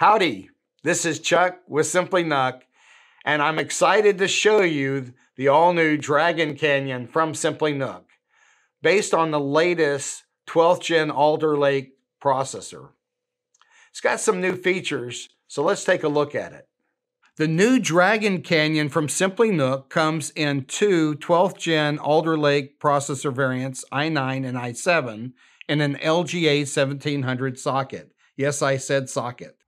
Howdy, this is Chuck with SimplyNUC, and I'm excited to show you the all-new Dragon Canyon from SimplyNUC, based on the latest 12th Gen Alder Lake processor. It's got some new features, so let's take a look at it. The new Dragon Canyon from SimplyNUC comes in two 12th Gen Alder Lake processor variants, i9 and i7, and an LGA1700 socket. Yes, I said socket.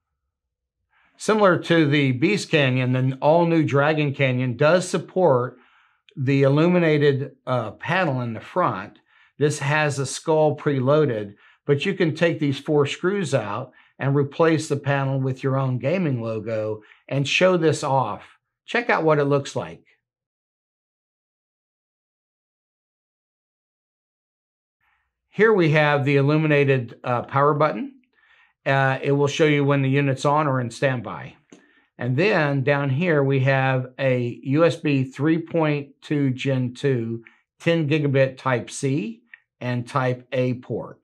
Similar to the Beast Canyon, the all-new Dragon Canyon does support the illuminated panel in the front. This has a skull preloaded, but you can take these four screws out and replace the panel with your own gaming logo and show this off. Check out what it looks like. Here we have the illuminated power button. It will show you when the unit's on or in standby. And then down here, we have a USB 3.2 Gen 2, 10 gigabit Type-C and Type-A port.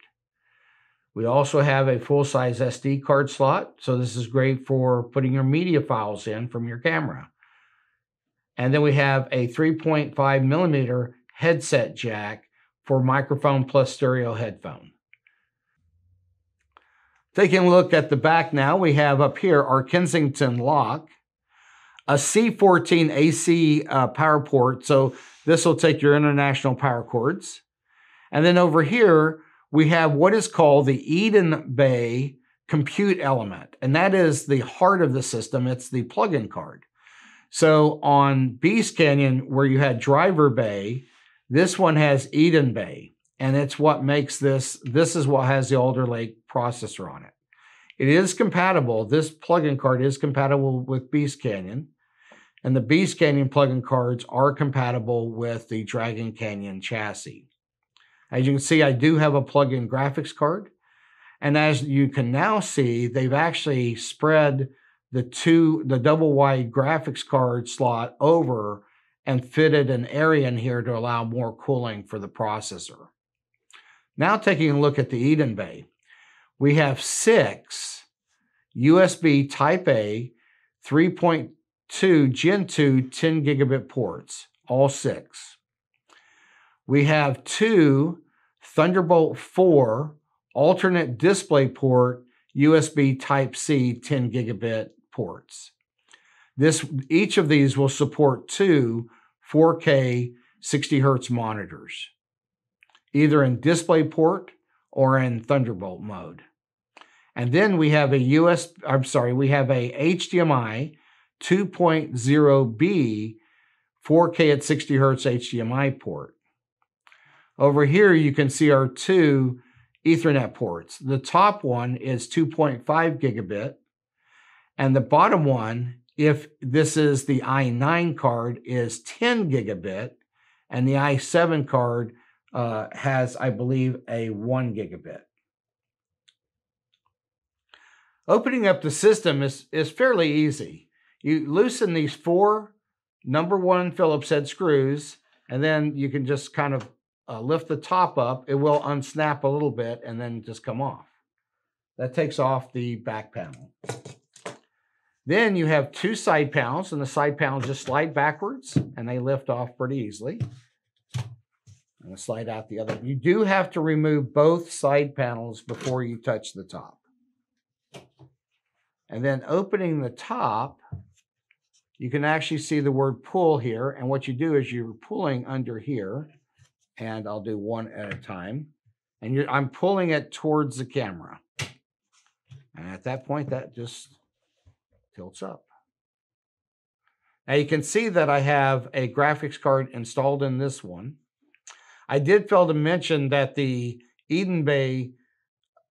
We also have a full-size SD card slot, so this is great for putting your media files in from your camera. And then we have a 3.5 millimeter headset jack for microphone plus stereo headphone. Taking a look at the back now, we have up here our Kensington lock, a C14 AC power port, so this will take your international power cords. And then over here, we have what is called the Eden Bay Compute Element, and that is the heart of the system. It's the plug-in card. So on Beast Canyon, where you had Driver Bay, this one has Eden Bay. And it's what makes this is what has the Alder Lake processor on it. It is compatible, this plug-in card is compatible with Beast Canyon, and the Beast Canyon plug-in cards are compatible with the Dragon Canyon chassis. As you can see, I do have a plug-in graphics card, and as you can now see, they've actually spread the double-wide graphics card slot over and fitted an area in here to allow more cooling for the processor. Now taking a look at the Eden Bay, we have 6 USB Type-A, 3.2 Gen 2 10 gigabit ports, all 6. We have 2 Thunderbolt 4 alternate display port USB Type-C 10 gigabit ports. Each of these will support 2 4K 60 Hz monitors, either in DisplayPort or in Thunderbolt mode. And then we have a HDMI 2.0B 4K at 60 Hz HDMI port. Over here you can see our 2 Ethernet ports. The top one is 2.5 gigabit, and the bottom one, if this is the i9 card, is 10 gigabit, and the i7 card has, I believe, a 1 gigabit. Opening up the system is fairly easy. You loosen these 4 #1 Phillips head screws, and then you can just kind of lift the top up. It will unsnap a little bit and then just come off. That takes off the back panel. Then you have 2 side panels, and the side panels just slide backwards and they lift off pretty easily. I'm going to slide out the other. You do have to remove both side panels before you touch the top. And then opening the top, you can actually see the word pull here. And what you do is you're pulling under here, and I'll do one at a time. And I'm pulling it towards the camera. And at that point, that just tilts up. Now you can see that I have a graphics card installed in this one. I did fail to mention that the Eden Bay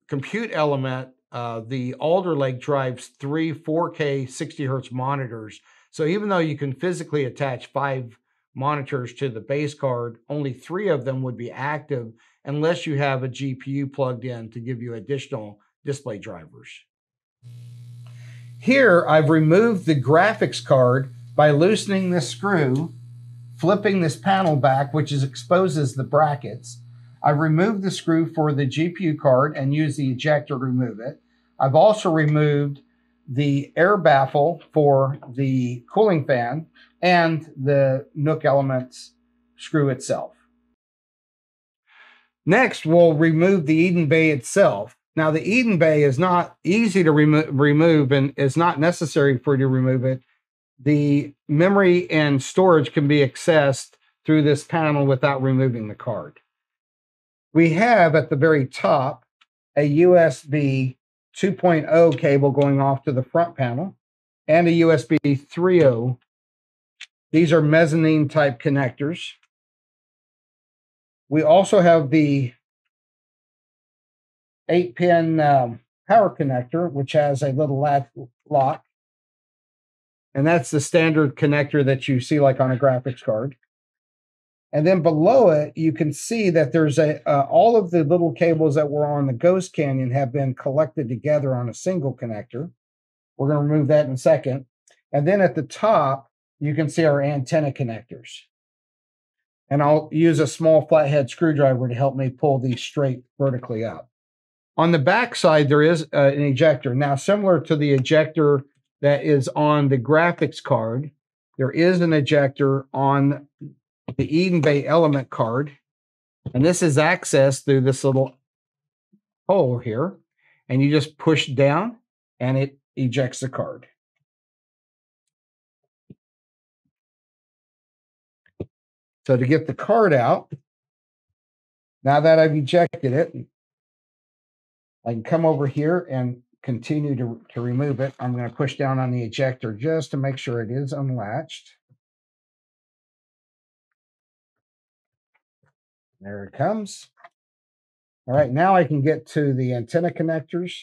Compute Element, the Alder Lake drives 3 4K 60 Hz monitors. So even though you can physically attach 5 monitors to the base card, only 3 of them would be active unless you have a GPU plugged in to give you additional display drivers. Here, I've removed the graphics card by loosening this screw, flipping this panel back, which exposes the brackets. I've removed the screw for the GPU card and used the ejector to remove it. I've also removed the air baffle for the cooling fan, and the NUC Elements screw itself. Next, we'll remove the Eden Bay itself. Now, the Eden Bay is not easy to remove, and it's not necessary for you to remove it. The memory and storage can be accessed through this panel without removing the card. We have at the very top a USB 2.0 cable going off to the front panel and a USB 3.0. These are mezzanine type connectors. We also have the 8-pin power connector, which has a little lock. And that's the standard connector that you see like on a graphics card. And then below it, you can see that there's all of the little cables that were on the Ghost Canyon have been collected together on a single connector. We're going to remove that in a second. And then at the top, you can see our antenna connectors. And I'll use a small flathead screwdriver to help me pull these straight vertically up. On the back side, there is an ejector. Now, similar to the ejector that is on the graphics card, there is an ejector on the Eden Bay Element card, and this is accessed through this little hole here, and you just push down and it ejects the card. So to get the card out, now that I've ejected it, I can come over here and continue to remove it. I'm going to push down on the ejector just to make sure it is unlatched. There it comes. All right, now I can get to the antenna connectors.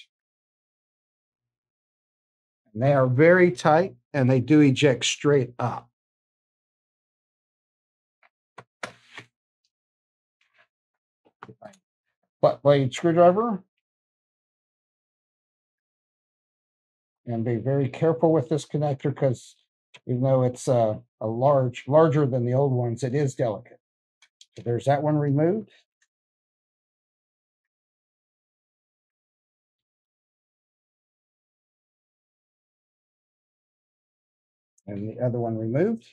And they are very tight, and they do eject straight up. Flat blade screwdriver. And be very careful with this connector, because even though it's a larger than the old ones, it is delicate. So there's that one removed. And the other one removed.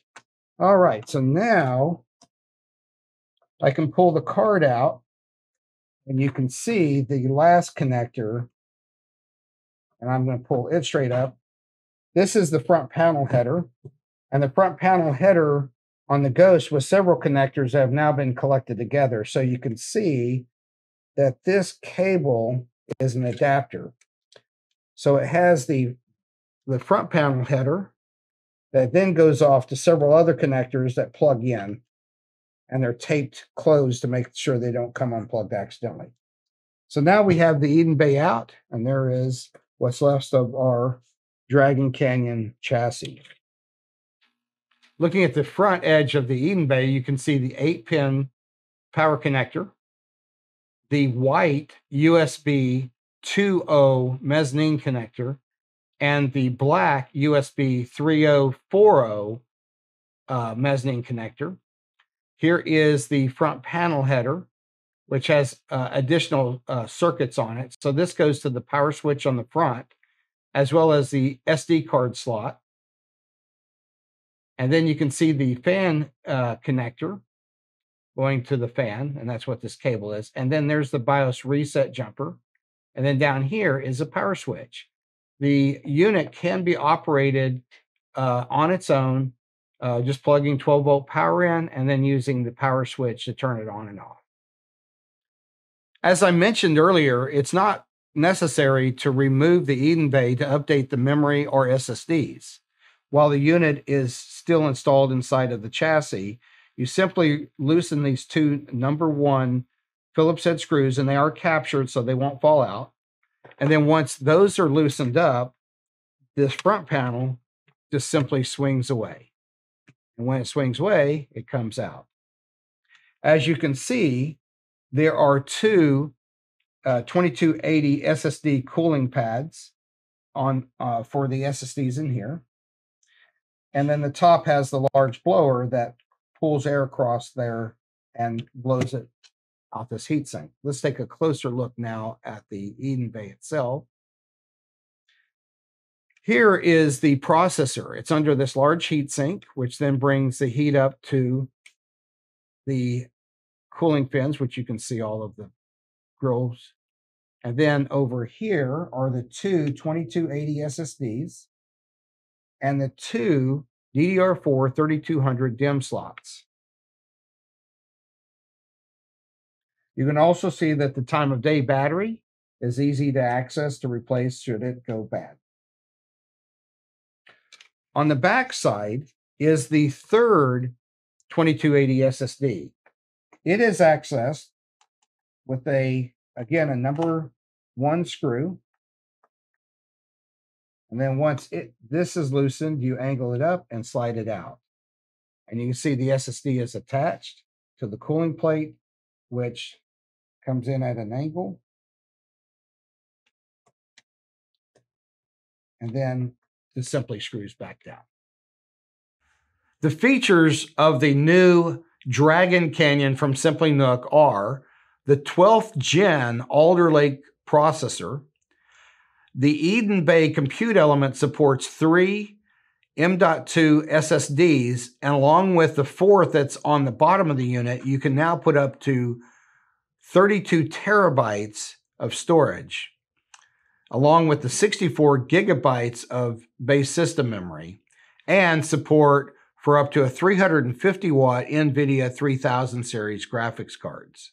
All right, so now I can pull the card out, and you can see the last connector, and I'm going to pull it straight up. This is the front panel header, and the front panel header on the Ghost with several connectors that have now been collected together. So you can see that this cable is an adapter. So it has the front panel header that then goes off to several other connectors that plug in, and they're taped closed to make sure they don't come unplugged accidentally. So now we have the Eden Bay out, and there is what's left of our Dragon Canyon chassis. Looking at the front edge of the Eden Bay, you can see the 8-pin power connector, the white USB 2.0 mezzanine connector, and the black USB 3.0/4.0 mezzanine connector. Here is the front panel header, which has additional circuits on it. So this goes to the power switch on the front, as well as the SD card slot. And then you can see the fan connector going to the fan, and that's what this cable is. And then there's the BIOS reset jumper. And then down here is a power switch. The unit can be operated on its own, just plugging 12-volt power in and then using the power switch to turn it on and off. As I mentioned earlier, it's not necessary to remove the Eden Bay to update the memory or SSDs. While the unit is still installed inside of the chassis, you simply loosen these two #1 Phillips head screws, and they are captured so they won't fall out. And then once those are loosened up, this front panel just simply swings away. And when it swings away, it comes out. As you can see, there are two 2280 SSD cooling pads on for the SSDs in here. And then the top has the large blower that pulls air across there and blows it out this heatsink. Let's take a closer look now at the Eden Bay itself. Here is the processor. It's under this large heat sink, which then brings the heat up to the cooling fins, which you can see all of the grills. And then over here are the two 2280 SSDs and the two DDR4 3200 DIMM slots. You can also see that the time of day battery is easy to access to replace should it go bad. On the back side is the third 2280 SSD. It is accessed with a number one screw. And then once this is loosened, you angle it up and slide it out. And you can see the SSD is attached to the cooling plate, which comes in at an angle. And then it simply screws back down. The features of the new Dragon Canyon from SimplyNUC are the 12th gen Alder Lake processor. The Eden Bay compute element supports 3 M.2 SSDs, and along with the 4th that's on the bottom of the unit, you can now put up to 32 terabytes of storage, along with the 64 gigabytes of base system memory, and support for up to a 350-watt NVIDIA 3000 series graphics cards.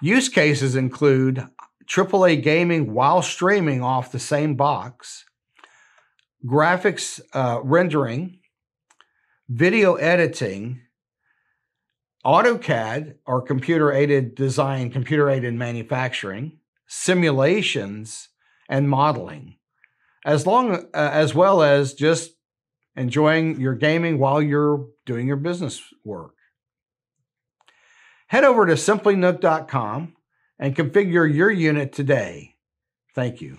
Use cases include AAA gaming while streaming off the same box, graphics rendering, video editing, AutoCAD or computer-aided design, computer-aided manufacturing, simulations, and modeling, as well as just enjoying your gaming while you're doing your business work. Head over to simplynuc.com and configure your unit today. Thank you.